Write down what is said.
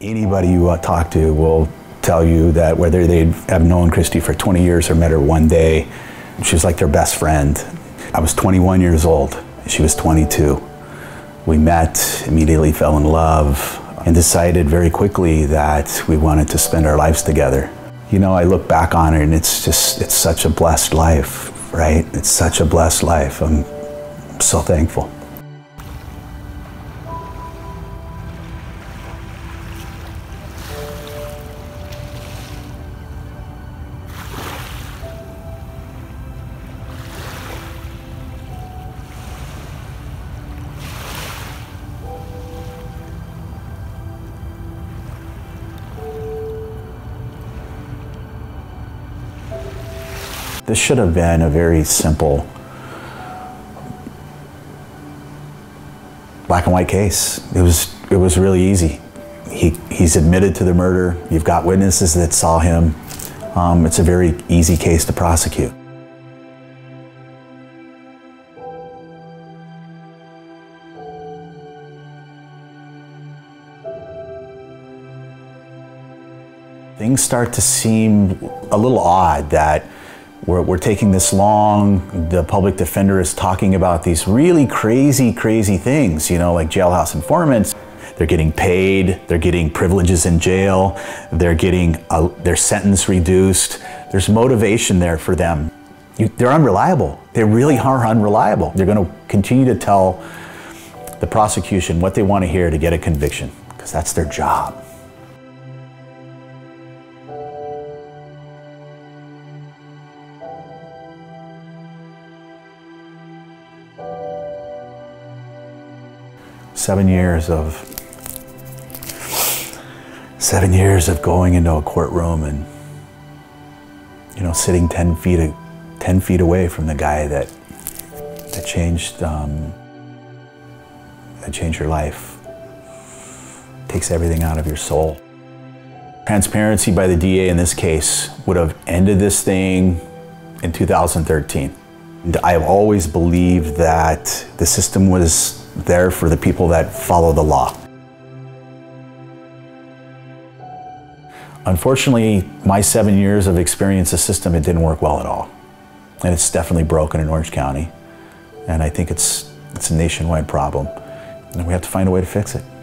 Anybody you talk to will tell you that whether they have known Christy for 20 years or met her one day, she was like their best friend. I was 21 years old, she was 22. We met, immediately fell in love, and decided very quickly that we wanted to spend our lives together. You know, I look back on it and it's such a blessed life, right? It's such a blessed life. I'm so thankful. This should have been a very simple black and white case. It was really easy. He's admitted to the murder. You've got witnesses that saw him. It's a very easy case to prosecute. Things start to seem a little odd that we're taking this long, the public defender is talking about these really crazy things, you know, like jailhouse informants. They're getting paid, they're getting privileges in jail, they're getting their sentence reduced. There's motivation there for them. They're unreliable. They really are unreliable. They're gonna continue to tell the prosecution what they wanna hear to get a conviction, because that's their job. Seven years of going into a courtroom and, you know, sitting 10 feet away from the guy that changed your life. Takes everything out of your soul. Transparency by the DA in this case would have ended this thing in 2013. I've always believed that the system was there for the people that follow the law. Unfortunately, my 7 years of experience in the system, it didn't work well at all. And it's definitely broken in Orange County. And I think it's a nationwide problem. And we have to find a way to fix it.